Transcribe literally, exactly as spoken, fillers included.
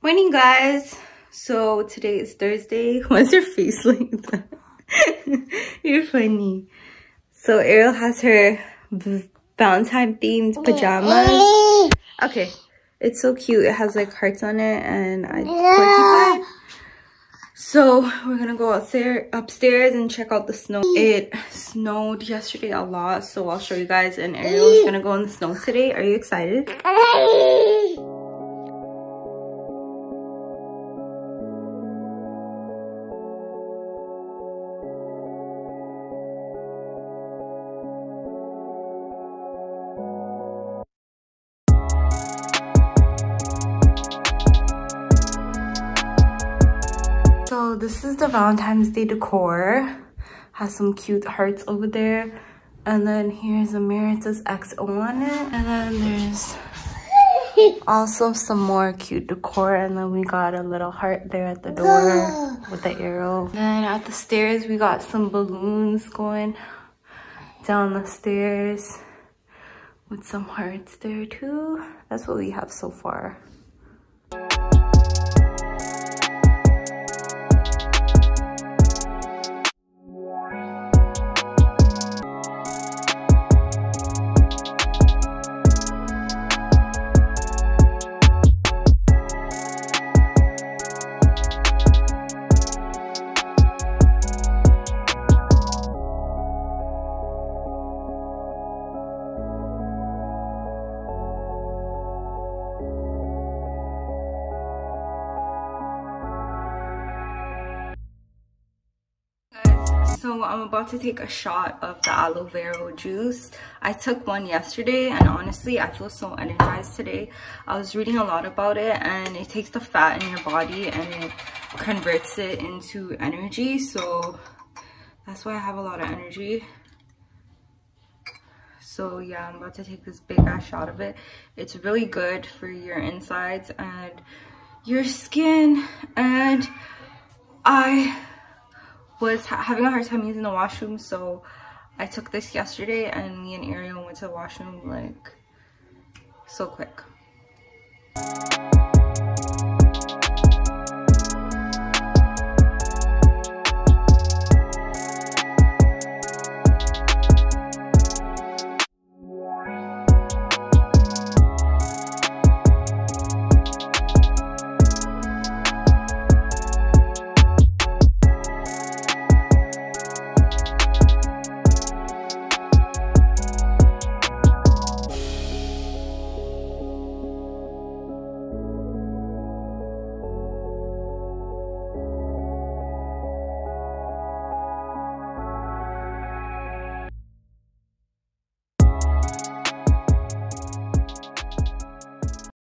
Morning, guys. So today is Thursday. Why's your face like that? You're funny. So Ariel has her Valentine themed pajamas. Okay, it's so cute. It has like hearts on it, and I yeah. So we're gonna go upstairs, upstairs and check out the snow. It snowed yesterday a lot, so I'll show you guys. And Ariel is gonna go in the snow today. Are you excited? So this is the Valentine's Day decor. Has some cute hearts over there, and then here's a mirror. It says X O on it, and then there's also some more cute decor. And then we got a little heart there at the door with the arrow. Then at the stairs we got some balloons going down the stairs with some hearts there too. That's what we have so far. So I'm about to take a shot of the aloe vera juice. I took one yesterday, and honestly, I feel so energized today. I was reading a lot about it, and it takes the fat in your body and it converts it into energy. So that's why I have a lot of energy. So yeah, I'm about to take this big ass shot of it. It's really good for your insides and your skin. And I was ha having a hard time using the washroom, so I took this yesterday, and me and Ariel went to the washroom like so quick.